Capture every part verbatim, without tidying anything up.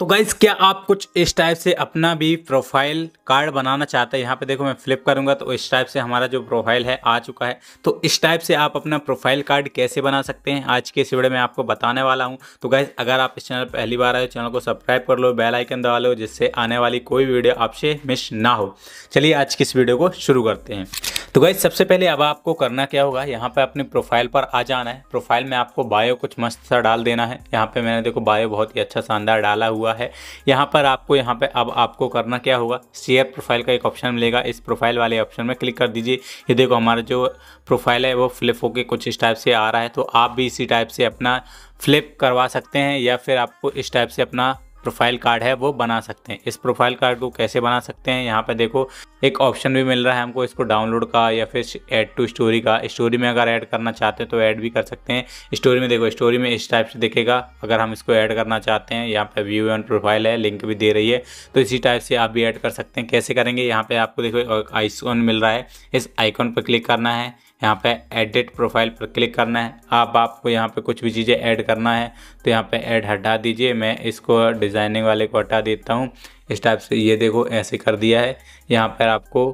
तो गाइज क्या आप कुछ इस टाइप से अपना भी प्रोफाइल कार्ड बनाना चाहते हैं। यहाँ पे देखो मैं फ्लिप करूँगा तो इस टाइप से हमारा जो प्रोफाइल है आ चुका है। तो इस टाइप से आप अपना प्रोफाइल कार्ड कैसे बना सकते हैं आज के इस वीडियो में आपको बताने वाला हूँ। तो गाइज अगर आप इस चैनल पर पहली बार आए हो चैनल को सब्सक्राइब कर लो, बेल आइकन दबा लो, जिससे आने वाली कोई वीडियो आपसे मिस ना हो। चलिए आज की इस वीडियो को शुरू करते हैं। तो गाइज सबसे पहले अब आपको करना क्या होगा, यहाँ पे अपने प्रोफाइल पर आ जाना है। प्रोफाइल में आपको बायो कुछ मस्त सा डाल देना है। यहाँ पे मैंने देखो बायो बहुत ही अच्छा शानदार डाला हुआ है। यहाँ पर आपको यहाँ पे अब आपको करना क्या होगा, शेयर प्रोफाइल का एक ऑप्शन मिलेगा, इस प्रोफाइल वाले ऑप्शन में क्लिक कर दीजिए। ये देखो हमारा जो प्रोफाइल है वो फ्लिप होके कुछ इस टाइप से आ रहा है। तो आप भी इसी टाइप से अपना फ्लिप करवा सकते हैं या फिर आपको इस टाइप से अपना प्रोफाइल कार्ड है वो बना सकते हैं। इस प्रोफाइल कार्ड को कैसे बना सकते हैं, यहाँ पे देखो एक ऑप्शन भी मिल रहा है हमको इसको डाउनलोड का या फिर ऐड टू स्टोरी का। स्टोरी में अगर ऐड करना चाहते हैं तो ऐड भी कर सकते हैं। स्टोरी में देखो स्टोरी में इस टाइप से दिखेगा। अगर हम इसको ऐड करना चाहते हैं, यहाँ पे व्यू एंड प्रोफाइल है, लिंक भी दे रही है, तो इसी टाइप से आप भी ऐड कर सकते हैं। कैसे करेंगे, यहाँ पे आपको देखो आइकॉन मिल रहा है, इस आइकॉन पर क्लिक करना है। यहाँ पे एडिट प्रोफाइल पर क्लिक करना है। आप आपको यहाँ पे कुछ भी चीज़ें ऐड करना है तो यहाँ पे ऐड हटा दीजिए। मैं इसको डिज़ाइनिंग वाले को हटा देता हूँ। इस टाइप से ये देखो ऐसे कर दिया है। यहाँ पर आपको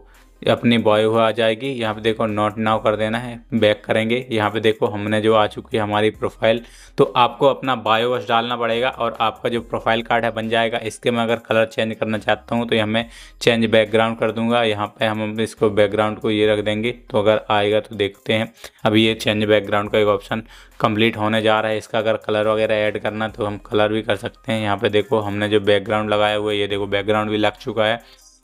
अपनी बॉय हुआ आ जाएगी। यहाँ पे देखो नॉट नाउ कर देना है, बैक करेंगे। यहाँ पे देखो हमने जो आ चुकी है हमारी प्रोफाइल। तो आपको अपना बायो बस डालना पड़ेगा और आपका जो प्रोफाइल कार्ड है बन जाएगा। इसके मैं अगर कलर चेंज करना चाहता हूँ तो यहाँ मैं चेंज बैकग्राउंड कर दूंगा। यहाँ पे हम इसको बैकग्राउंड को ये रख देंगे। तो अगर आएगा तो देखते हैं। अब ये चेंज बैकग्राउंड का एक ऑप्शन कंप्लीट होने जा रहा है। इसका अगर कलर वगैरह ऐड करना तो हम कलर भी कर सकते हैं। यहाँ पे देखो हमने जो बैकग्राउंड लगाया हुआ है, ये देखो बैकग्राउंड भी लग चुका है।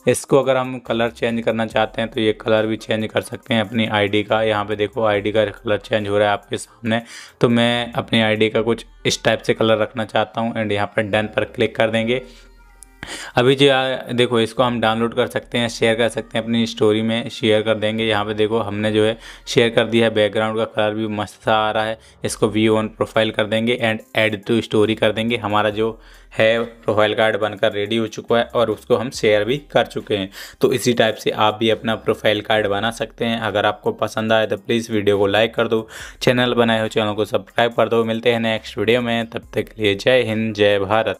इसको अगर हम कलर चेंज करना चाहते हैं तो ये कलर भी चेंज कर सकते हैं अपनी आईडी का। यहाँ पे देखो आईडी का कलर चेंज हो रहा है आपके सामने। तो मैं अपनी आईडी का कुछ इस टाइप से कलर रखना चाहता हूँ एंड यहाँ पर डन पर क्लिक कर देंगे। अभी जो देखो इसको हम डाउनलोड कर सकते हैं, शेयर कर सकते हैं, अपनी स्टोरी में शेयर कर देंगे। यहाँ पे देखो हमने जो है शेयर कर दिया है। बैकग्राउंड का कलर भी मस्त सा आ रहा है। इसको व्यू ऑन प्रोफाइल कर देंगे एंड ऐड टू स्टोरी कर देंगे। हमारा जो है प्रोफाइल कार्ड बनकर रेडी हो चुका है और उसको हम शेयर भी कर चुके हैं। तो इसी टाइप से आप भी अपना प्रोफाइल कार्ड बना सकते हैं। अगर आपको पसंद आए तो प्लीज़ वीडियो को लाइक कर दो, चैनल बनाए हो चैनल को सब्सक्राइब कर दो। मिलते हैं नेक्स्ट वीडियो में, तब तक के लिए जय हिंद जय भारत।